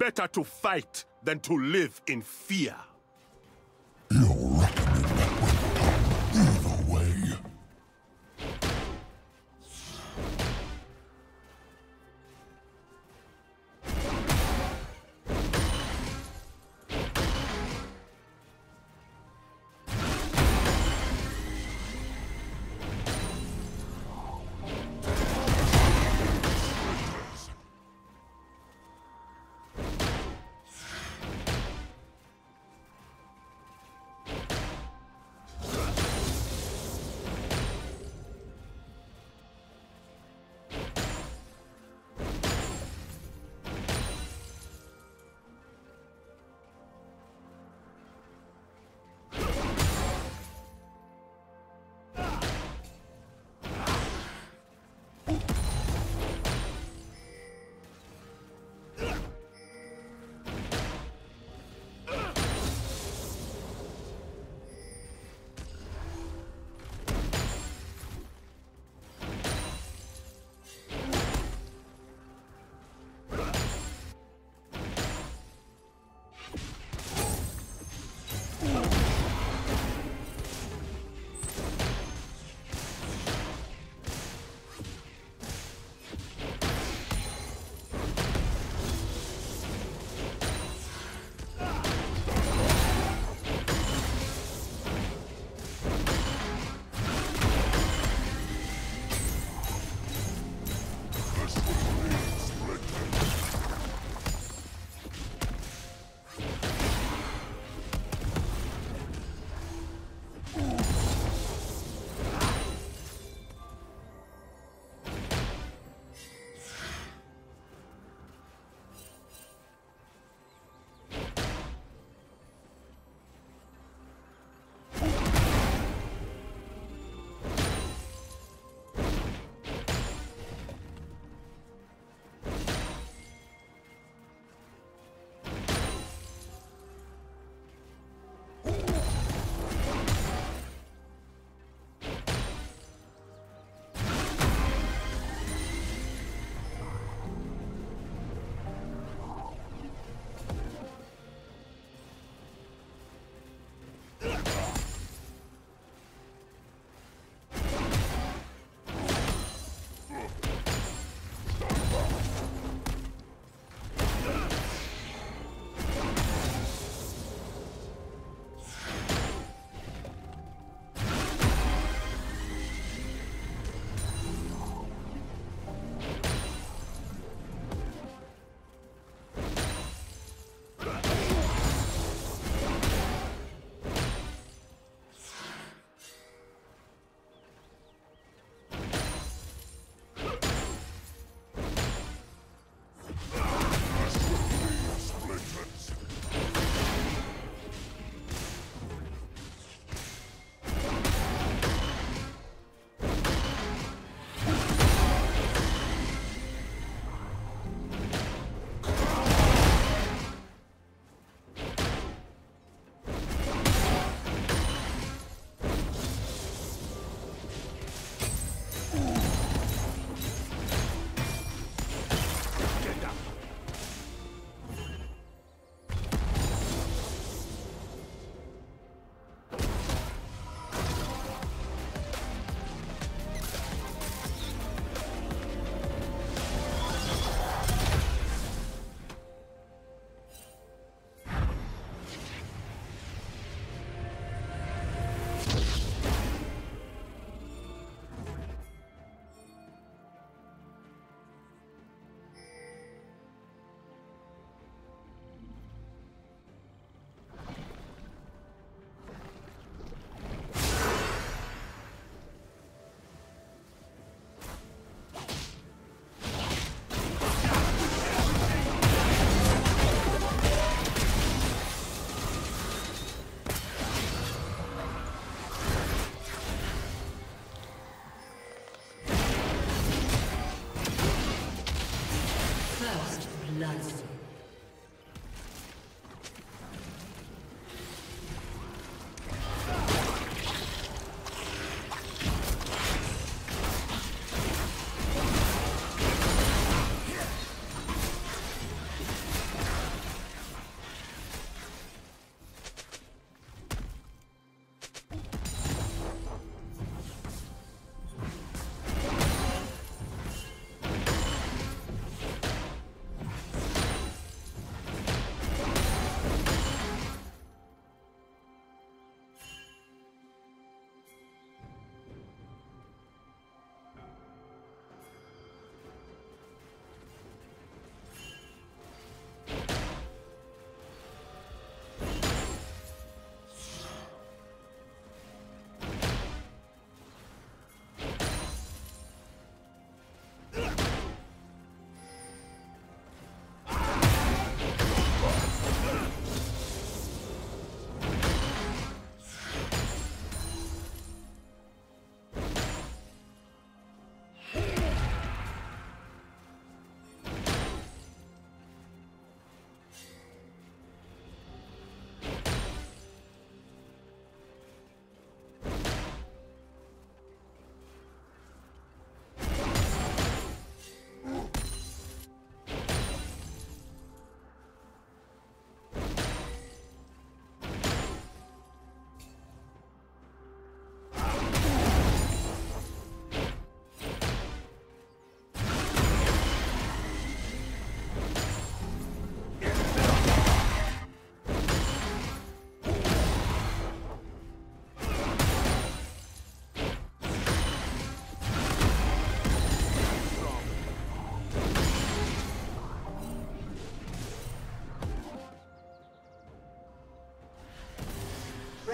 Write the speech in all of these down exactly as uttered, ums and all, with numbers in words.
Better to fight than to live in fear. You'll wreck me with power either way.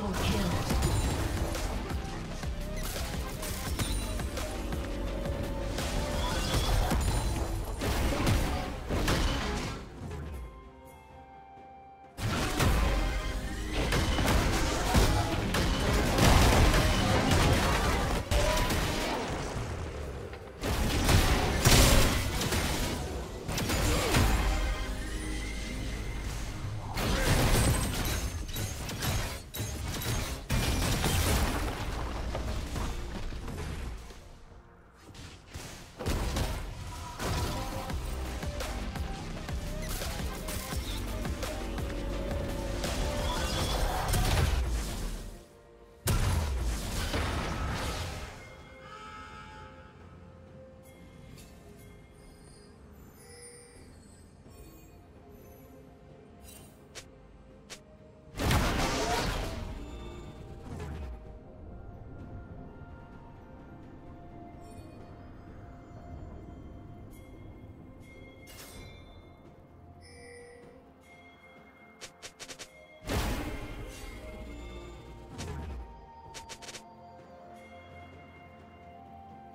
Double kill.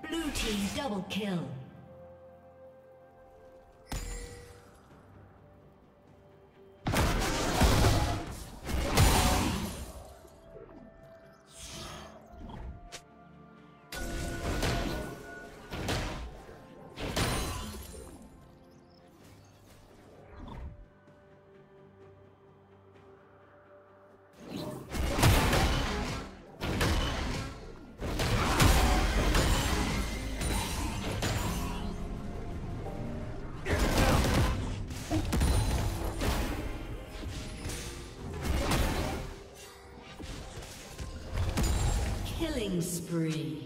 Blue team double kill. Killing spree.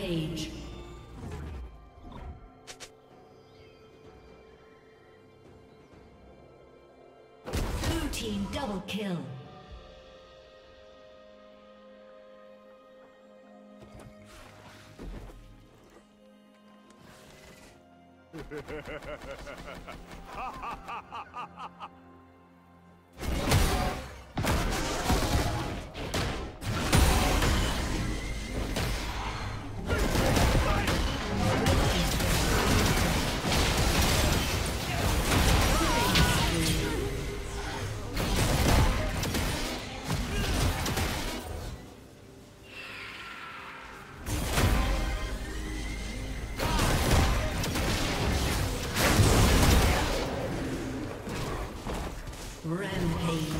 Page. Blue team double kill. Rampage.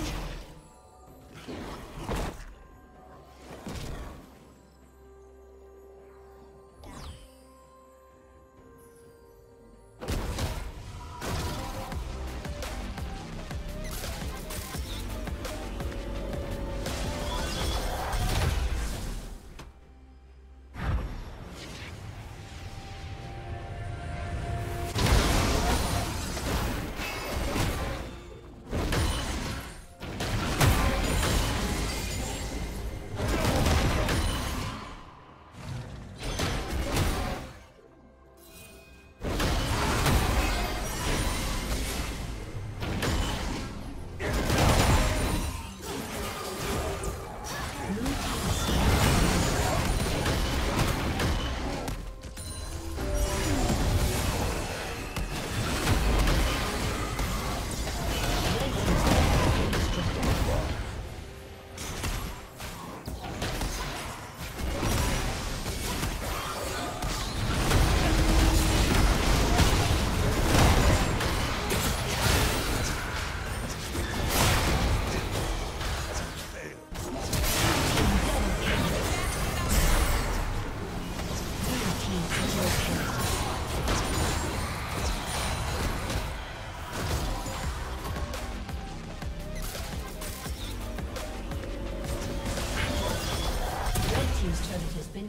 been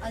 A